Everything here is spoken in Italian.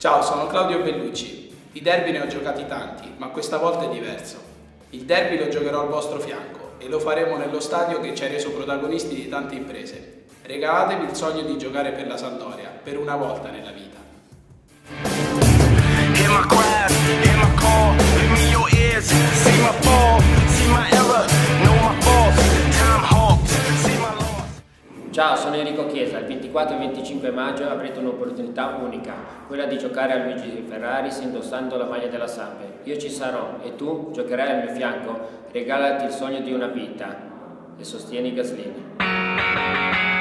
Ciao, sono Claudio Bellucci. Di derby ne ho giocati tanti, ma questa volta è diverso. Il derby lo giocherò al vostro fianco e lo faremo nello stadio che ci ha reso protagonisti di tante imprese. Regalatevi il sogno di giocare per la Sampdoria, per una volta nella vita. Ciao, sono Enrico Chiesa. Il 24 e 25 maggio avrete un'opportunità unica, quella di giocare a Luigi Ferraris indossando la maglia della Sampdoria. Io ci sarò e tu giocherai al mio fianco. Regalati il sogno di una vita e sostieni Gaslini.